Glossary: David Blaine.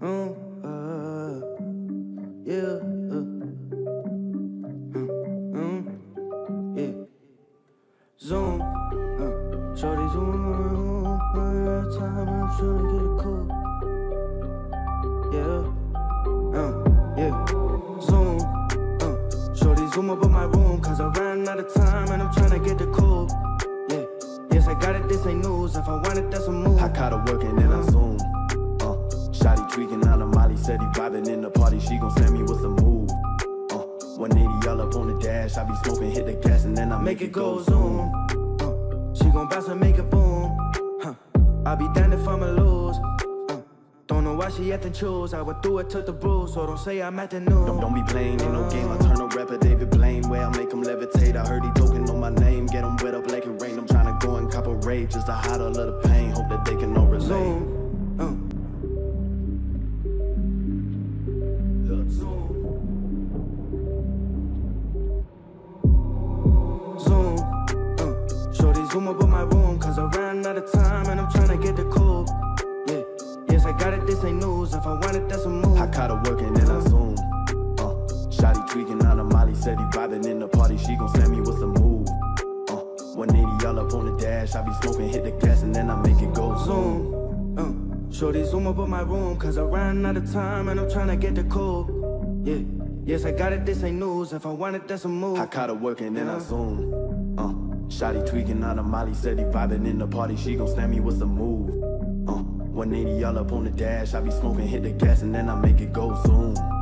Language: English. Zoom, shawty zoom, one at a time, I'm tryna get it cool. Zoom, shawty zoom up in my room, cause I ran out of time and I'm tryna get the cool. Yes, I got it, this ain't news, if I want it, that's a move. I caught her working and I zoom, shawty tweaking out of Molly, said he vibing in the party, she gon' send me with some move. 180 all up on the dash, I be smoking, hit the gas, and then I make it go zoom. She gon' bounce and make it boom. I be down if I'ma lose. Don't know why she actin' choose. I went through it, took the bruise, so don't say I'm actin' new. Don't be playing, ain't no game. I turn a rapper David Blaine, where I make him levitate. I heard he talking on my name, get him wet up like it rained. I'm tryna go and cop a rave, just to hide all of the pain. Hope that they can all relate. Zoom. Look, zoom. Zoom, shorty zoom up in my room, cause I ran out of time and I'm tryna get the cool. Yes, I got it, this ain't news, if I want it, that's a move. I caught her working and I zoom, shawty tweaking out of Molly, said he vibing in the party, she gon' send me with some move. 180 all up on the dash, I be smoking, hit the gas, and then I make it go zoom. Shorty zoom up in my room, cause I ran out of time and I'm tryna get the cool. Yes, I got it, this ain't news, if I want it, that's a move. I caught her working, then I zoom. Shawty tweaking out of Molly, said he vibing in the party, she gon' slam me with some move. 180 all up on the dash, I be smoking, hit the gas, and then I make it go zoom.